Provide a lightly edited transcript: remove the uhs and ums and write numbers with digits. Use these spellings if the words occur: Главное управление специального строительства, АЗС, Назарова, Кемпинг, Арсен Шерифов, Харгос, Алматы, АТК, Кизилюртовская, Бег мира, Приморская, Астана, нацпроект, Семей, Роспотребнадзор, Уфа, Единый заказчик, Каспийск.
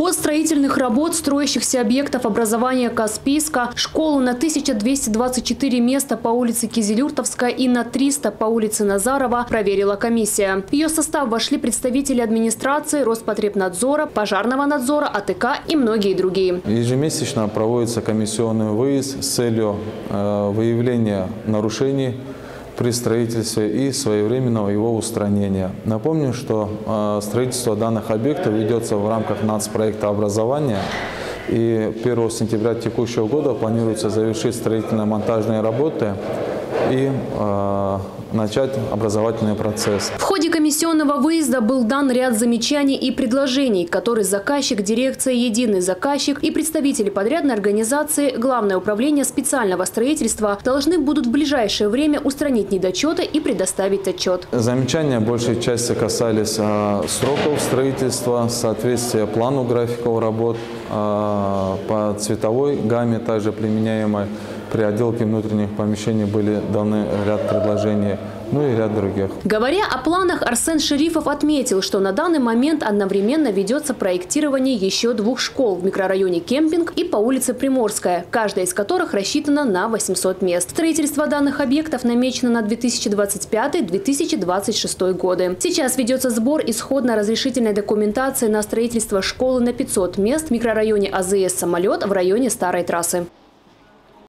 Ход строительных работ строящихся объектов образования Каспийска, школу на 1224 места по улице Кизилюртовская и на 300 по улице Назарова проверила комиссия. В ее состав вошли представители администрации, Роспотребнадзора, пожарного надзора, АТК и многие другие. Ежемесячно проводится комиссионный выезд с целью выявления нарушений при строительстве и своевременного его устранения. Напомню, что строительство данных объектов ведется в рамках нацпроекта образования. И 1 сентября текущего года планируется завершить строительно-монтажные работы и начать образовательный процесс. В ходе комиссионного выезда был дан ряд замечаний и предложений, которые заказчик, дирекция «Единый заказчик» и представители подрядной организации «Главное управление специального строительства» должны будут в ближайшее время устранить недочеты и предоставить отчет. Замечания большей части касались сроков строительства, соответствия плану графиков работ по цветовой гамме, также применяемой. При отделке внутренних помещений были даны ряд предложений, ну и ряд других. Говоря о планах, Арсен Шерифов отметил, что на данный момент одновременно ведется проектирование еще 2 школ в микрорайоне Кемпинг и по улице Приморская, каждая из которых рассчитана на 800 мест. Строительство данных объектов намечено на 2025-2026 годы. Сейчас ведется сбор исходно-разрешительной документации на строительство школы на 500 мест в микрорайоне АЗС «Самолет» в районе Старой трассы.